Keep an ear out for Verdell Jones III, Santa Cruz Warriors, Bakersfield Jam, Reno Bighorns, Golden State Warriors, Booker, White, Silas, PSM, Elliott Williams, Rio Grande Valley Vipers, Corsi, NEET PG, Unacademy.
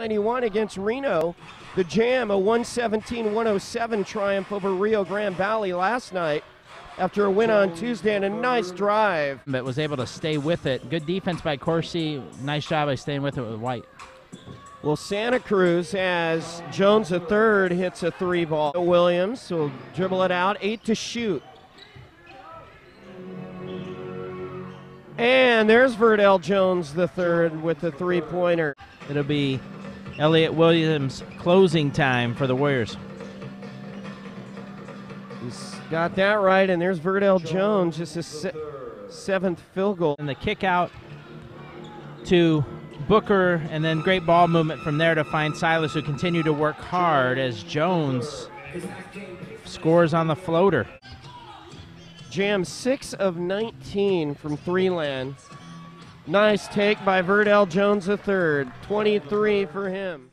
91 against Reno. The Jam, a 117-107 triumph over Rio Grande Valley last night after a win on Tuesday and a nice drive. But was able to stay with it. Good defense by Corsi. Nice job by staying with it with White. Well, Santa Cruz as Jones III hits a three ball. Williams will dribble it out, 8 to shoot. And there's Verdell Jones III with the three-pointer. It'll be Elliott Williams closing time for the Warriors. He's got that right, and there's Verdell Jones, just his seventh field goal. And the kick out to Booker, and then great ball movement from there to find Silas, who continued to work hard as Jones scores on the floater. Jam 6 of 19 from three-land. Nice take by Verdell Jones III, 23 for him.